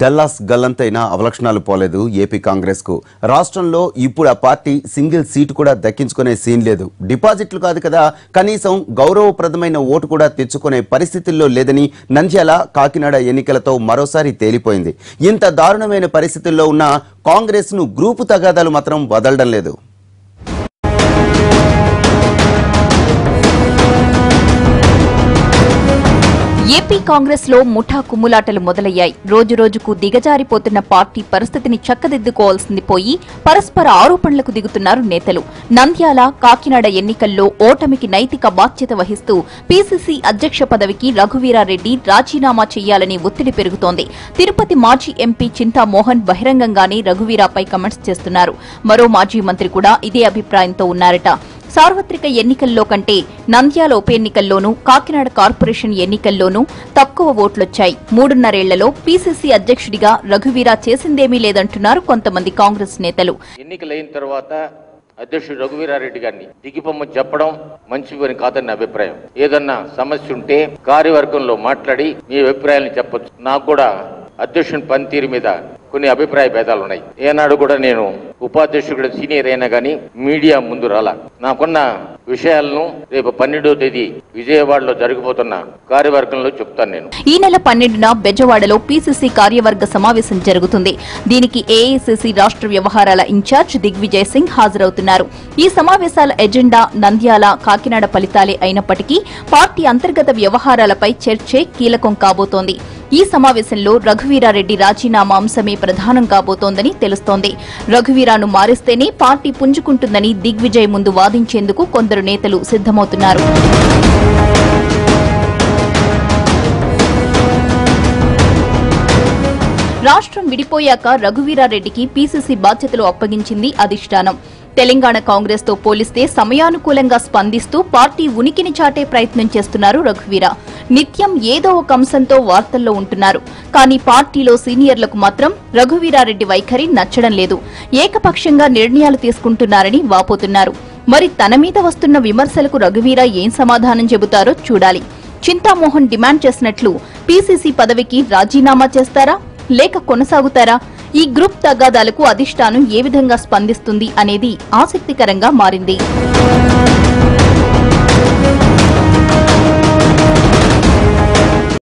Dallas గల్లంతైనా అవలక్షణాలు పోలేదు AP Congress కు. రాష్ట్రంలో ఇప్పుడు ఆ పార్టీ సింగిల్ సీట్ కూడా దక్కించుకునే సీన్ లేదు. డిపాజిట్లు కాదు కదా, కనీసం గౌరవప్రదమైన ఓటు కూడా తెచ్చుకునే పరిస్థితుల్లో లేదని నంద్యాల, కాకినాడ ఎన్నికలతో మరోసారి తేలిపోయింది. ఇంత దారుణమైన పరిస్థితుల్లో ఉన్న కాంగ్రెస్ ను గ్రూపు తగాదాలు మాత్రం వదలడం లేదు. ఏపీ కాంగ్రెస్ లో ముఠా కుమ్ములాటలు మొదలయ్యాయి. రోజురోజుకు దిగజారిపోతున్న పార్టీ పరిస్థితిని చక్కదిద్దుకోవాల్సింది పోయి పరస్పర ఆరోపణలకు దిగుతున్నారు నేతలు. నంద్యాల, కాకినాడ ఎన్నికల్లో ఓటమికి నైతిక బాధ్యత వహిస్తూ పీసీసీ అధ్యక్ష పదవికి రఘువీరా రెడ్డి రాజీనామా చేయాలని ఒత్తిడి పెరుగుతోంది. తిరుపతి మాజీ ఎంపీ చింతామోహన్ బహిరంగంగానే రఘువీరాపై కమెంట్స్ చేస్తున్నారు. మరో మాజీ మంత్రి కూడా ఇదే అభిప్రాయంతో ఉన్నారట. సార్వత్రిక ఎన్నికల్లో కంటే నంద్యాల ఉప ఎన్నికల్లోనూ, కాకినాడ కార్పొరేషన్ ఎన్నికల్లోనూ తక్కువ ఓట్లొచ్చాయి. 3.5 ఏళ్లలో పీసీసీ అధ్యక్షుడిగా రఘువీరా చేసిందేమీ లేదంటున్నారు కొంతమంది కాంగ్రెస్ నేతలు. ఎన్నికలైన తర్వాత అధ్యక్షుడు రఘువీరారెడ్డి గారిని దిగిపోమని చెప్పడం మంచి పని కాదని అభిప్రాయం. ఏదన్నా సమస్య ఉంటే కార్యవర్గంలో మాట్లాడి మీ అభిప్రాయాలను చెప్పచ్చు. నాకు కూడా అధ్యక్షుని పనితీరు మీద కొన్ని అభిప్రాయ భేదాలు ఉన్నాయి. ఏనాడు కూడా నేను ఉపాధ్యక్షుడు సీనియర్ అయినా కానీ మీడియా ముందు రాలా. నాకున్న విషయాలను రేపు 12వ తేదీ విజయవాడలో జరగబోతున్న కార్యవర్గంలో చెప్తాను. నేను ఈ నెల 12న బెజవాడలో పీసీసీ కార్యవర్గ సమావేశం జరుగుతుంది. దీనికి ఏఐసీసీ రాష్ట్ర వ్యవహారాల ఇన్ఛార్జ్ దిగ్విజయ్ సింగ్ హాజరవుతున్నారు. ఈ సమావేశాల ఎజెండా నంద్యాల, కాకినాడ ఫలితాలే అయినప్పటికీ పార్టీ అంతర్గత వ్యవహారాలపై చర్చే కీలకం కాబోతోంది. ఈ సమావేశంలో రఘువీరారెడ్డి రాజీనామా అంశమే ప్రధానం కాబోతోందని తెలుస్తోంది. రఘువీరాను మారిస్తేనే పార్టీ పుంజుకుంటుందని దిగ్విజయ్ ముందు వాదించేందుకు కొందరు నేతలు సిద్ధమవుతున్నారు. రాష్ట్రం విడిపోయాక రఘువీరారెడ్డికి పీసీసీ బాధ్యతలు అప్పగించింది అధిష్టానం. తెలంగాణ కాంగ్రెస్ తో పోలిస్తే సమయానుకూలంగా స్పందిస్తూ పార్టీ ఉనికిని చాటే ప్రయత్నం చేస్తున్నారు రఘువీరా. నిత్యం ఏదో ఒక అంశంతో వార్తల్లో ఉంటున్నారు. కానీ పార్టీలో సీనియర్లకు మాత్రం రఘువీరారెడ్డి వైఖరి నచ్చడం లేదు. ఏకపక్షంగా నిర్ణయాలు తీసుకుంటున్నారని వాపోతున్నారు. మరి తన మీద వస్తున్న విమర్శలకు రఘువీరా ఏం సమాధానం చెబుతారో చూడాలి. చింతామోహన్ డిమాండ్ చేసినట్లు పీసీసీ పదవికి రాజీనామా చేస్తారా లేక కొనసాగుతారా? ఈ గ్రూప్ తగాదాలకు అధిష్టానం ఏ విధంగా స్పందిస్తుంది అనేది ఆసక్తికరంగా మారింది.